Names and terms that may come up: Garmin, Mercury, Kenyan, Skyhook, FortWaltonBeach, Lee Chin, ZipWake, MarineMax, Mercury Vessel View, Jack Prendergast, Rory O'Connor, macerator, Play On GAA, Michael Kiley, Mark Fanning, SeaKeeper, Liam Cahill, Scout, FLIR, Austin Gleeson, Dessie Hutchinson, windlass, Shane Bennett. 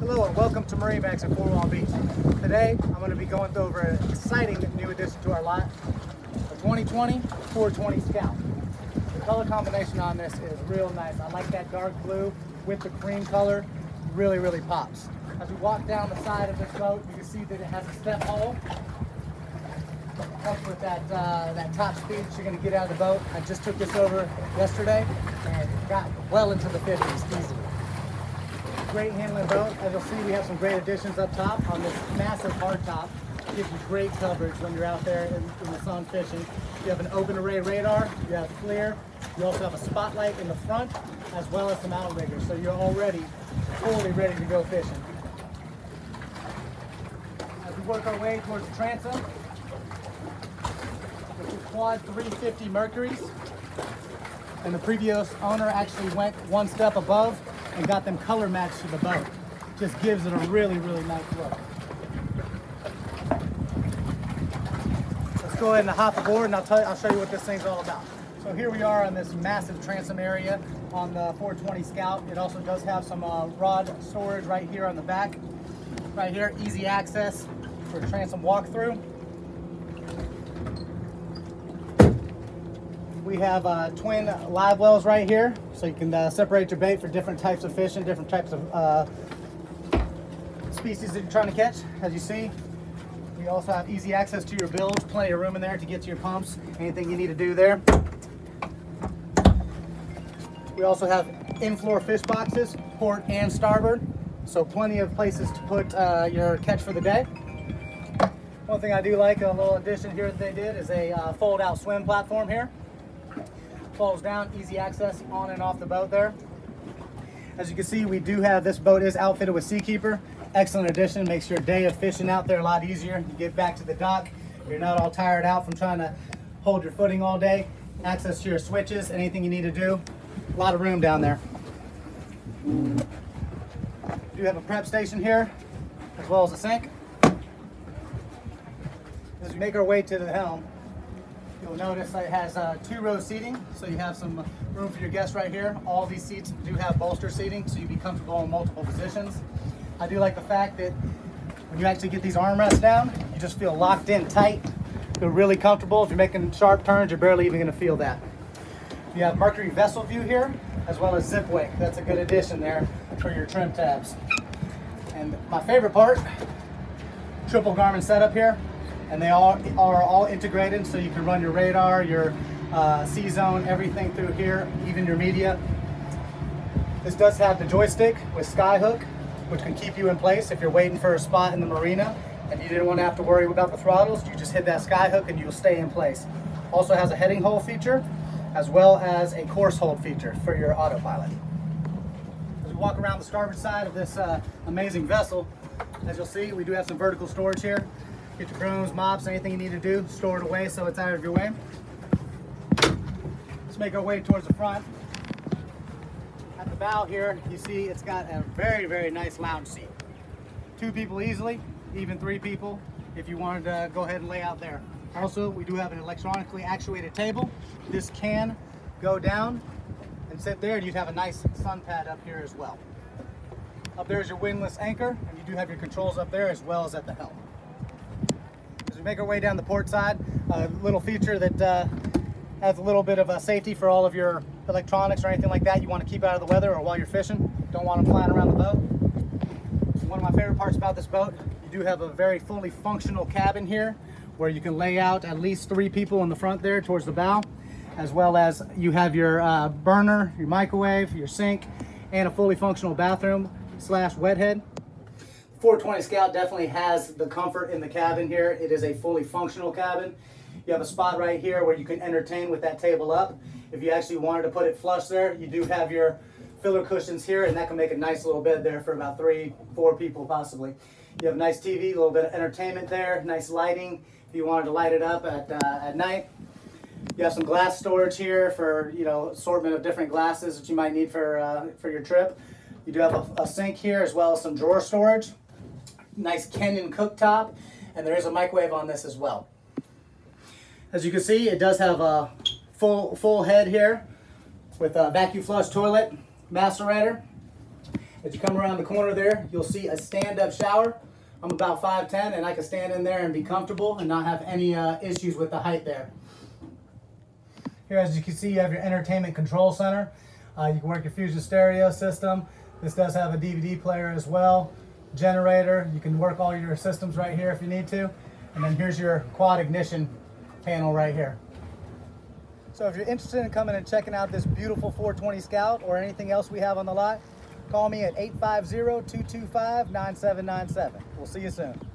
Hello and welcome to MarineMax in Fort Walton Beach. Today I'm going to be going over an exciting new addition to our lot, a 2020 420 Scout. The color combination on this is real nice. I like that dark blue with the cream color, really pops. As we walk down the side of this boat, you can see that it has a step hole. It comes with that top speed that you're going to get out of the boat. I just took this over yesterday and got well into the 50s easily. Great handling boat. As you'll see, we have some great additions up top on this massive hard top. It gives you great coverage when you're out there in the sun fishing. You have an open array radar, you have FLIR, you also have a spotlight in the front, as well as some outriggers. So you're already fully ready to go fishing. As we work our way towards the transom, this is quad 350 Mercuries. And the previous owner actually went one step above and got them color matched to the boat. Just gives it a really nice look. Let's go ahead and hop aboard and I'll show you what this thing's all about. So here we are on this massive transom area on the 420 Scout. It also does have some rod storage right here on the back. Right here, easy access for a transom walkthrough. We have twin live wells right here, so you can separate your bait for different types of fish and different types of species that you're trying to catch. As you see, we also have easy access to your bilge, plenty of room in there to get to your pumps, anything you need to do there. We also have in-floor fish boxes, port and starboard, so plenty of places to put your catch for the day. One thing I do like, a little addition here that they did, is a fold-out swim platform here. Falls down, easy access on and off the boat there. As you can see, we do have, this boat is outfitted with SeaKeeper. Excellent addition, makes your day of fishing out there a lot easier. You get back to the dock, you're not all tired out from trying to hold your footing all day. Access to your switches, anything you need to do. A lot of room down there. We do have a prep station here, as well as a sink. As we make our way to the helm, you'll notice that it has two-row seating, so you have some room for your guests right here. All these seats do have bolster seating, so you'll be comfortable in multiple positions. I do like the fact that when you actually get these armrests down, you just feel locked in tight, feel really comfortable. If you're making sharp turns, you're barely even going to feel that. You have Mercury Vessel View here, as well as ZipWake. That's a good addition there for your trim tabs. And my favorite part, triple Garmin setup here. And they are all integrated, so you can run your radar, your C-zone, everything through here, even your media. This does have the joystick with Skyhook, which can keep you in place if you're waiting for a spot in the marina and you didn't want to have to worry about the throttles. You just hit that Skyhook and you'll stay in place. Also has a heading hold feature, as well as a course hold feature for your autopilot. As we walk around the starboard side of this amazing vessel, as you'll see, we do have some vertical storage here. Get your brooms, mops, anything you need to do, store it away so it's out of your way. Let's make our way towards the front. At the bow here, you see it's got a very nice lounge seat. Two people easily, even three people if you wanted to go ahead and lay out there. Also, we do have an electronically actuated table. This can go down and sit there, and you'd have a nice sun pad up here as well. Up there is your windlass anchor, and you do have your controls up there as well as at the helm. We make our way down the port side, a little feature that has a little bit of a safety for all of your electronics or anything like that you want to keep out of the weather or while you're fishing. Don't want them flying around the boat. One of my favorite parts about this boat, you do have a very fully functional cabin here where you can lay out at least three people in the front there towards the bow, as well as you have your burner, your microwave, your sink, and a fully functional bathroom slash wet head. 420 Scout definitely has the comfort in the cabin here. It is a fully functional cabin. You have a spot right here where you can entertain with that table up. If you actually wanted to put it flush there, you do have your filler cushions here, and that can make a nice little bed there for about three, four people possibly. You have a nice TV, a little bit of entertainment there, nice lighting if you wanted to light it up at night. You have some glass storage here for, you know, assortment of different glasses that you might need for your trip. You do have a sink here, as well as some drawer storage. Nice Kenyan cooktop, and there is a microwave on this as well. As you can see, it does have a full head here with a vacuum flush toilet, macerator, As you come around the corner there, you'll see a stand-up shower. I'm about 5'10", and I can stand in there and be comfortable and not have any issues with the height there. Here, as you can see, you have your entertainment control center. You can work your Fusion stereo system. This does have a DVD player as well, generator. You can work all your systems right here if you need to. And then here's your quad ignition panel right here. So if you're interested in coming and checking out this beautiful 420 Scout or anything else we have on the lot, call me at 850-225-9797. We'll see you soon.